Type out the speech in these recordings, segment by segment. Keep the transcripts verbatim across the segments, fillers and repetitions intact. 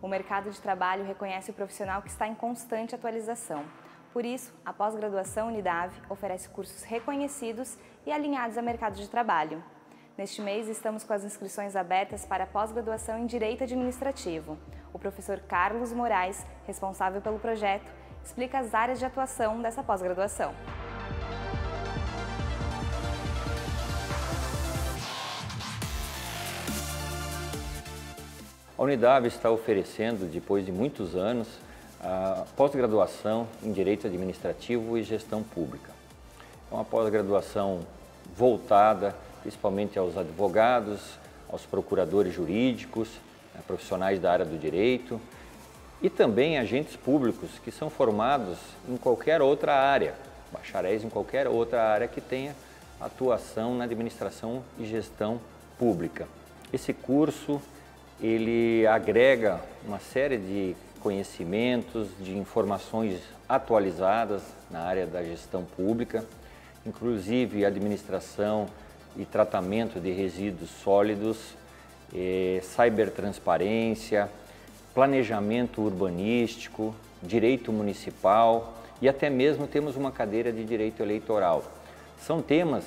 O mercado de trabalho reconhece o profissional que está em constante atualização. Por isso, a pós-graduação Unidade oferece cursos reconhecidos e alinhados ao mercado de trabalho. Neste mês, estamos com as inscrições abertas para a pós-graduação em Direito Administrativo. O professor Carlos Moraes, responsável pelo projeto, explica as áreas de atuação dessa pós-graduação. A Unidade está oferecendo, depois de muitos anos, a pós-graduação em Direito Administrativo e Gestão Pública. É uma pós-graduação voltada principalmente aos advogados, aos procuradores jurídicos, profissionais da área do direito e também agentes públicos que são formados em qualquer outra área, bacharéis em qualquer outra área que tenha atuação na administração e gestão pública. Esse curso ele agrega uma série de conhecimentos, de informações atualizadas na área da gestão pública, inclusive administração e tratamento de resíduos sólidos, eh, cybertransparência, planejamento urbanístico, direito municipal e até mesmo temos uma cadeira de direito eleitoral. São temas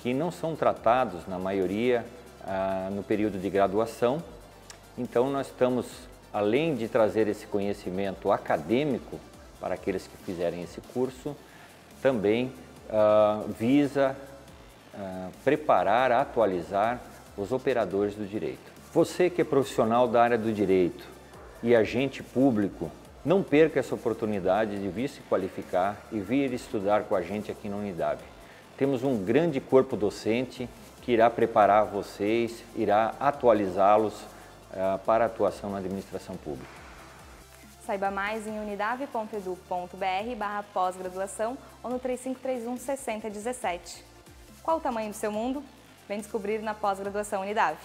que não são tratados, na maioria, ah, no período de graduação, então nós estamos, além de trazer esse conhecimento acadêmico para aqueles que fizerem esse curso, também uh, visa uh, preparar, atualizar os operadores do direito. Você que é profissional da área do direito e agente público, não perca essa oportunidade de vir se qualificar e vir estudar com a gente aqui na Unidade. Temos um grande corpo docente que irá preparar vocês, irá atualizá-los para atuação na administração pública. Saiba mais em unidade ponto edu ponto br barra pós-graduação ou no três cinco três um, seis zero um sete. Qual o tamanho do seu mundo? Vem descobrir na pós-graduação Unidade.